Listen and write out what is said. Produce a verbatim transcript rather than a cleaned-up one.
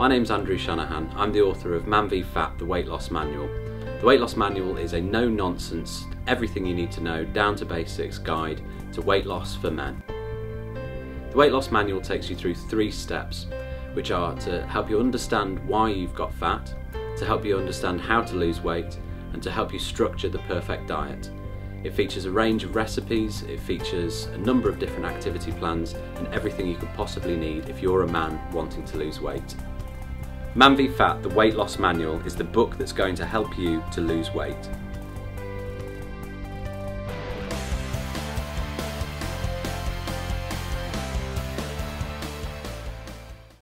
My name's Andrew Shanahan. I'm the author of Man V Fat, The Weight Loss Manual. The Weight Loss Manual is a no-nonsense, everything you need to know, down to basics guide to weight loss for men. The Weight Loss Manual takes you through three steps, which are to help you understand why you've got fat, to help you understand how to lose weight, and to help you structure the perfect diet. It features a range of recipes, it features a number of different activity plans, and everything you could possibly need if you're a man wanting to lose weight. Man V Fat, The Weight Loss Manual is the book that's going to help you to lose weight.